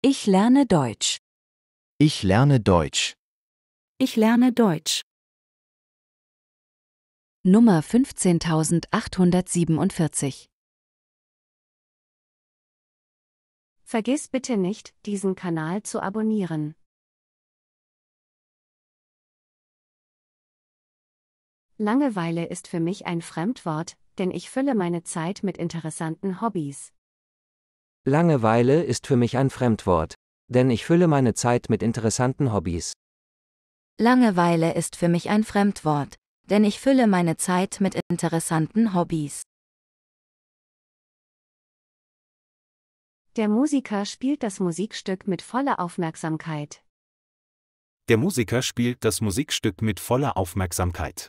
Ich lerne Deutsch. Ich lerne Deutsch. Ich lerne Deutsch. Nummer 15847. Vergiss bitte nicht, diesen Kanal zu abonnieren. Langeweile ist für mich ein Fremdwort, denn ich fülle meine Zeit mit interessanten Hobbys. Langeweile ist für mich ein Fremdwort, denn ich fülle meine Zeit mit interessanten Hobbys. Langeweile ist für mich ein Fremdwort, denn ich fülle meine Zeit mit interessanten Hobbys. Der Musiker spielt das Musikstück mit voller Aufmerksamkeit. Der Musiker spielt das Musikstück mit voller Aufmerksamkeit.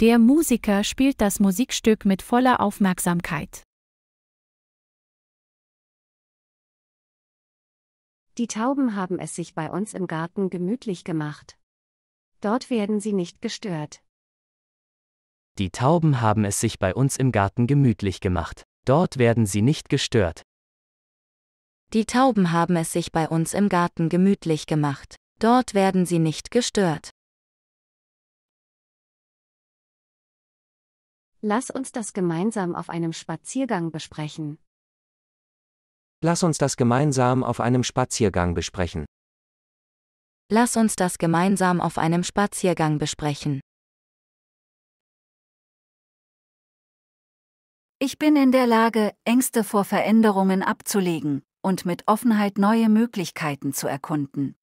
Der Musiker spielt das Musikstück mit voller Aufmerksamkeit. Die Tauben haben es sich bei uns im Garten gemütlich gemacht. Dort werden sie nicht gestört. Die Tauben haben es sich bei uns im Garten gemütlich gemacht. Dort werden sie nicht gestört. Die Tauben haben es sich bei uns im Garten gemütlich gemacht. Dort werden sie nicht gestört. Lass uns das gemeinsam auf einem Spaziergang besprechen. Lass uns das gemeinsam auf einem Spaziergang besprechen. Lass uns das gemeinsam auf einem Spaziergang besprechen. Ich bin in der Lage, Ängste vor Veränderungen abzulegen und mit Offenheit neue Möglichkeiten zu erkunden.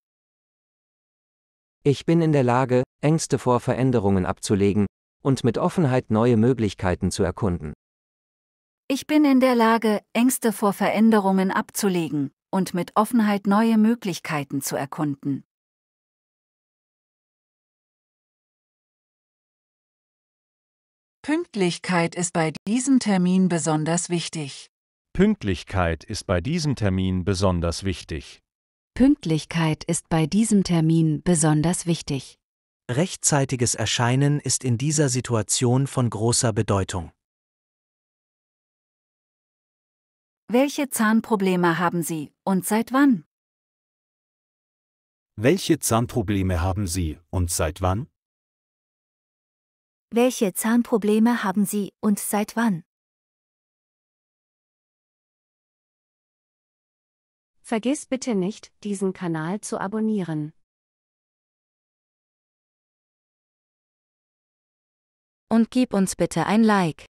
Ich bin in der Lage, Ängste vor Veränderungen abzulegen und mit Offenheit neue Möglichkeiten zu erkunden. Ich bin in der Lage, Ängste vor Veränderungen abzulegen und mit Offenheit neue Möglichkeiten zu erkunden. Pünktlichkeit ist bei diesem Termin besonders wichtig. Pünktlichkeit ist bei diesem Termin besonders wichtig. Pünktlichkeit ist bei diesem Termin besonders wichtig. Rechtzeitiges Erscheinen ist in dieser Situation von großer Bedeutung. Welche Zahnprobleme haben Sie und seit wann? Welche Zahnprobleme haben Sie und seit wann? Welche Zahnprobleme haben Sie und seit wann? Vergiss bitte nicht, diesen Kanal zu abonnieren. Und gib uns bitte ein Like.